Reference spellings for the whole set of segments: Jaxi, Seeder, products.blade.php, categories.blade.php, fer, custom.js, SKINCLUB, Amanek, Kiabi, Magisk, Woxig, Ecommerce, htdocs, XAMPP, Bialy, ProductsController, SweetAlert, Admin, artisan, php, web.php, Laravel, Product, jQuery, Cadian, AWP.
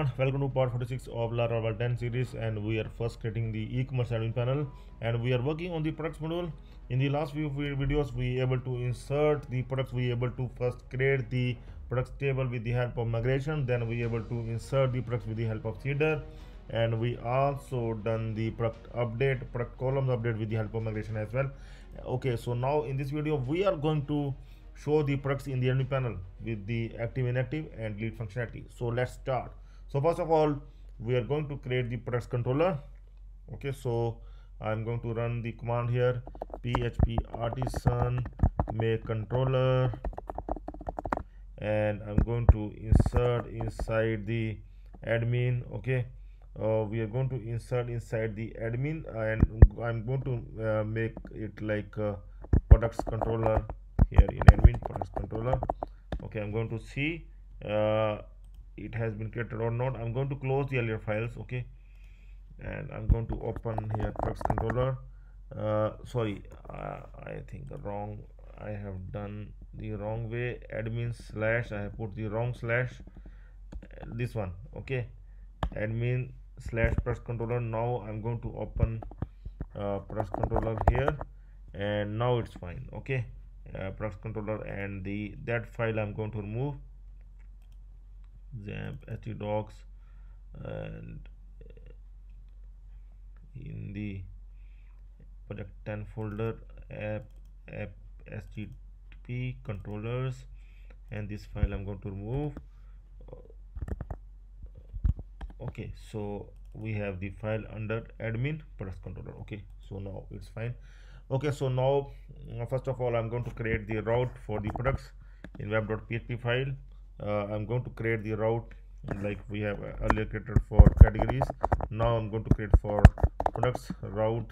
everyone, welcome to part 46 of Laravel 10 series, and we are first creating the e-commerce admin panel, and we are working on the products module. In the last few videos, we able to insert the products, we able to first create the products table with the help of migration, then we able to insert the products with the help of Seeder, and we also done the product update, product columns update with the help of migration as well. Okay, so now in this video we are going to show the products in the admin panel with the active, inactive and delete functionality. So let's start. So first of all, we are going to create the products controller. Okay, so I'm going to run the command here, php artisan make controller, and I'm going to insert inside the admin. Okay, we are going to insert inside the admin, and I'm going to make it like products controller here in admin, products controller. Okay, I'm going to see it has been created or not. I'm going to close the earlier files. Okay, and I'm going to open here products controller. I think wrong, I have done the wrong way. Admin slash, I have put the wrong slash, this one. Okay, admin slash products controller. Now I'm going to open products controller here, and now it's fine. Okay, products controller, and that file I'm going to remove, XAMPP htdocs, and in the project 10 folder app http controllers, and this file I'm going to remove. Okay, so we have the file under admin products controller. Okay, so now it's fine. Okay, so now first of all I'm going to create the route for the products in web.php file. I'm going to create the route like we have earlier created for categories. Now I'm going to create for products route,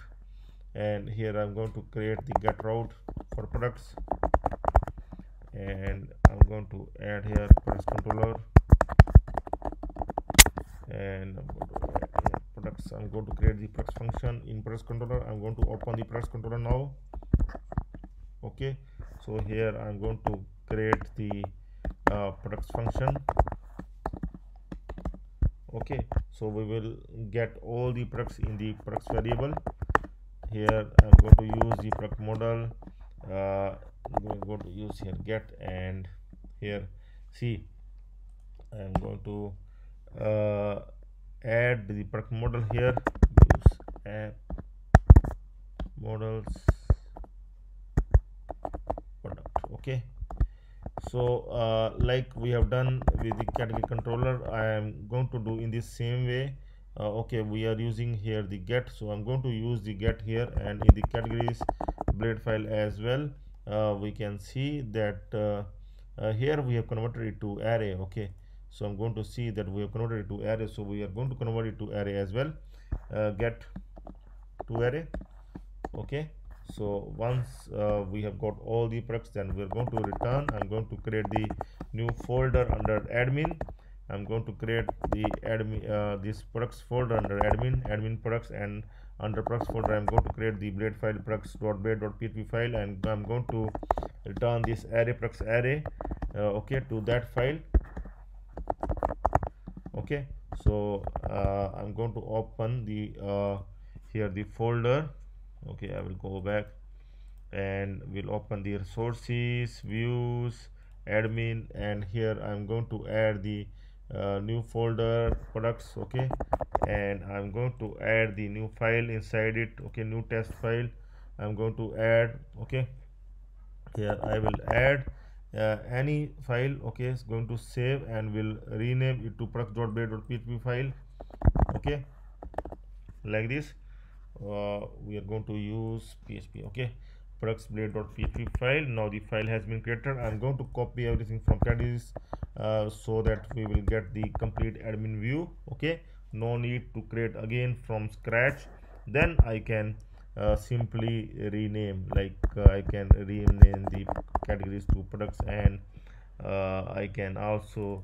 and here I'm going to create the get route for products, and I'm going to add here products controller, and I'm going to add here products. I'm going to create the products function in products controller. I'm going to open the products controller now. Okay, so here I'm going to create the products function. Okay, so we will get all the products in the products variable. Here I'm going to use the product model. I'm going to use here get, and here see I'm going to add the product model here, use app models product. Okay, so like we have done with the category controller, I am going to do in the same way. Okay, we are using here the get, so I'm going to use the get here, and in the categories blade file as well, we can see that here we have converted it to array. Okay, so I'm going to see that we have converted it to array, so we are going to convert it to array as well. Get to array. Okay, so once we have got all the products, then we're going to return. I'm going to create the new folder under admin. I'm going to create the admin this products folder under admin products, and under products folder I'm going to create the blade file, products.blade.php file, and I'm going to return this array products array okay, to that file. Okay, so I'm going to open the here the folder. Okay, I will go back and we'll open the resources, views, admin, and here I'm going to add the new folder products. Okay, and I'm going to add the new file inside it. Okay, new test file I'm going to add. Okay, here I will add any file. Okay, it's going to save, and will rename it to products.blade.php file. Okay, like this. We are going to use php. Okay, products.blade.php file. Now the file has been created. I'm going to copy everything from categories so that we will get the complete admin view. Okay, no need to create again from scratch. Then I can simply rename, like I can rename the categories to products, and I can also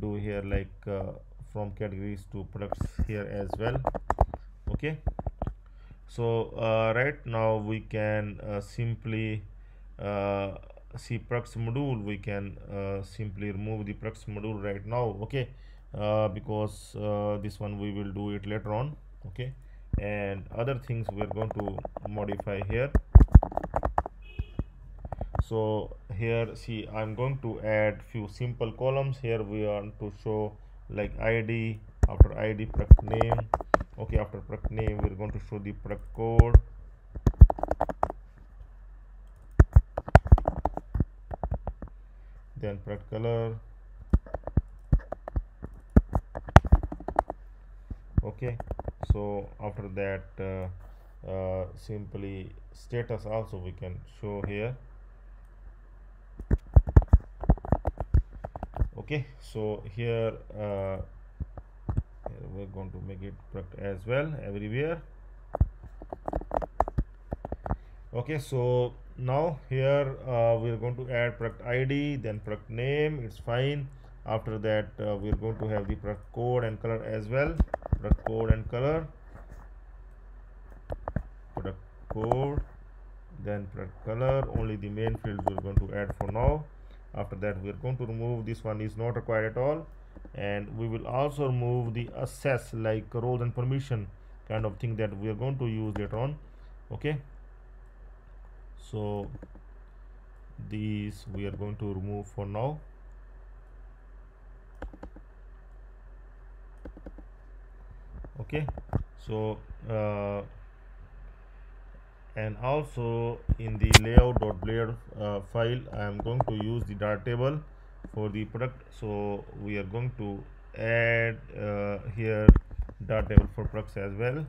do here like from categories to products here as well. Okay, so right now we can simply see products module. We can simply remove the products module right now. Okay, because this one we will do it later on, okay. And other things we are going to modify here. So here, see, I'm going to add few simple columns. Here we want to show like ID, after ID product name. Okay, after product name we're going to show the product code. Then product color. Okay, so after that simply status also we can show here. Okay, so here we're going to make it product as well everywhere. Okay, so now here we're going to add product ID, then product name, it's fine. After that we're going to have the product code and color as well. Product code and color, product code, then product color. Only the main fields we're going to add for now. After that we're going to remove this one, is not required at all. And we will also remove the access, like roles and permission kind of thing that we are going to use later on. Okay, so these we are going to remove for now. Okay, so and also in the layout.blade file I am going to use the data table for the product. So we are going to add here data table for products as well.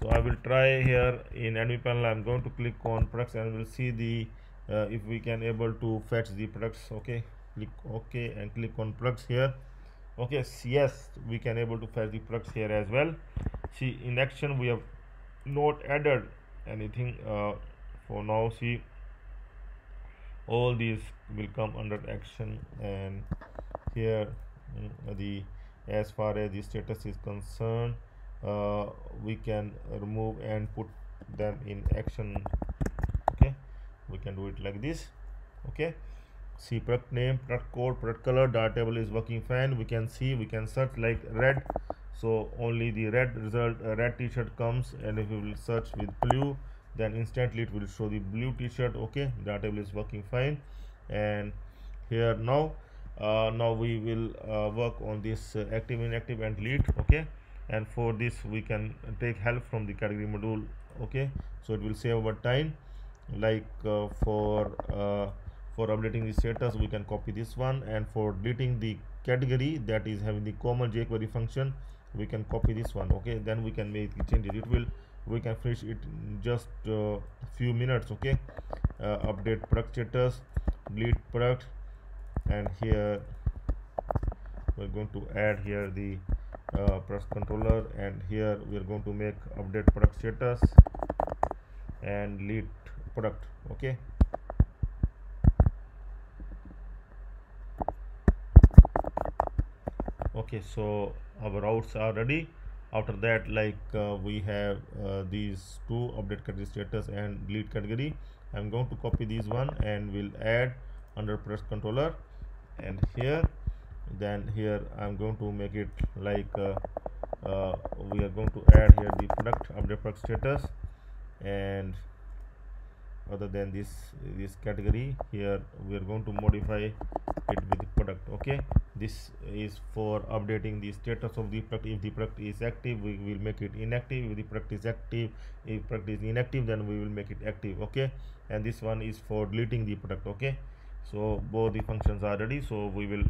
So I will try here in admin panel. I am going to click on products and we'll see the if we can able to fetch the products. Okay, click OK and click on products here. Okay, yes, we can able to fetch the products here as well. See, in action we have not added anything for now. See, all these will come under action. And here the as far as the status is concerned, we can remove and put them in action. Okay, we can do it like this. Okay, see, product name, product code, product color, data table is working fine. We can see, we can search like red, so only the red result, red t-shirt comes. And if we will search with blue, then instantly it will show the blue t-shirt. Okay, data table is working fine. And here now now we will work on this active, inactive and lead. Okay, and for this we can take help from the category module. Okay, so it will save our time, like for updating the status we can copy this one, and for deleting the category that is having the common jQuery function we can copy this one. Okay, then we can make the changes. It will, we can finish it in just few minutes. Okay, update product status, delete product, and here we're going to add here the product controller, and here we're going to make update product status and delete product. Okay, okay, so our routes are ready. After that, like we have these two, update category status and delete category. I'm going to copy this one and we'll add under product controller. And here, then here I'm going to make it like we are going to add here the product, update product status, and other than this category here we are going to modify it with the product. Okay, this is for updating the status of the product. If the product is active we will make it inactive. If the product is active, if product is inactive, then we will make it active. Okay, and this one is for deleting the product. Okay, so both the functions are ready. So we will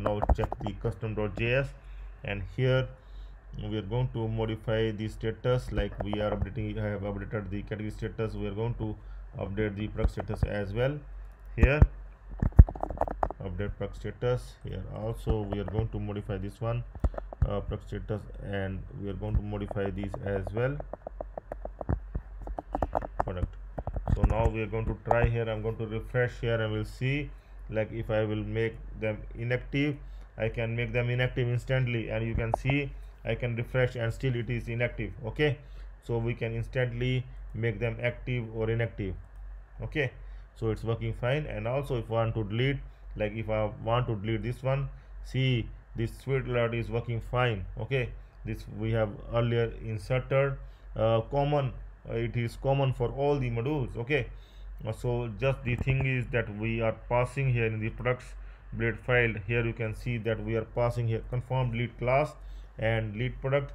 now check the custom.js, and here we are going to modify the status, like we are updating, I have updated the category status, we are going to update the product status as well. Here update product status, here also we are going to modify this one product status, and we are going to modify these as well, product. So now we are going to try here. I'm going to refresh here and we'll see, like if I will make them inactive, I can make them inactive instantly, and you can see I can refresh and still it is inactive. Okay, so we can instantly make them active or inactive. Okay, so it's working fine. And also if I want to delete, Like if I want to delete this one, see this SweetAlert is working fine. Okay, this we have earlier inserted, common, it is common for all the modules. Okay, so just the thing is that we are passing here in the products blade file. Here you can see that we are passing here confirm delete class and delete product,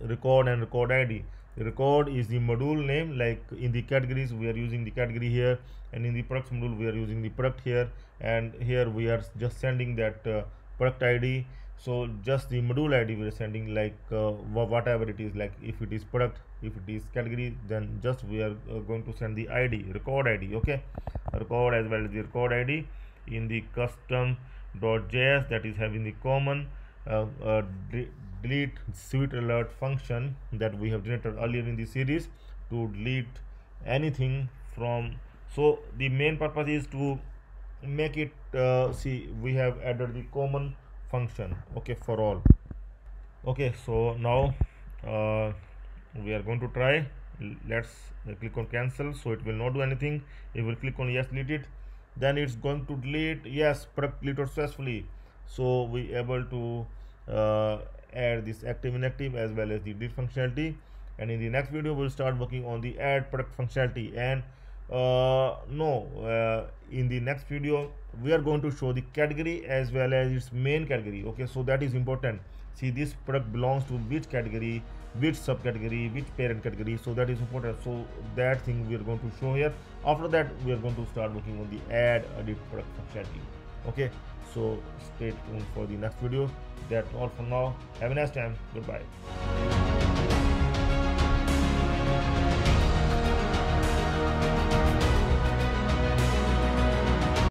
record and record ID. Record is the module name. Like in the categories we are using the category here, and in the products module we are using the product here, and here we are just sending that product ID. So just the module ID we are sending, like whatever it is, like if it is product, if it is category, then just we are going to send the ID, record ID. Okay, record as well as the record ID in the custom.js that is having the common delete SweetAlert function that we have generated earlier in the series to delete anything from. So the main purpose is to make it see, we have added the common function, okay, for all. Okay, so now we are going to try. Let's click on cancel, so it will not do anything. It will click on yes, delete it, then it's going to delete. Yes, product deleted successfully. So we able to add this active inactive as well as the delete functionality, and in the next video we'll start working on the add product functionality. And in the next video we are going to show the category as well as its main category. Okay, so that is important. See, this product belongs to which category, which subcategory, which parent category. So that is important. So that thing we are going to show here. After that we are going to start working on the add edit product functionality. Okay, so stay tuned for the next video. That's all for now. Have a nice time. Goodbye.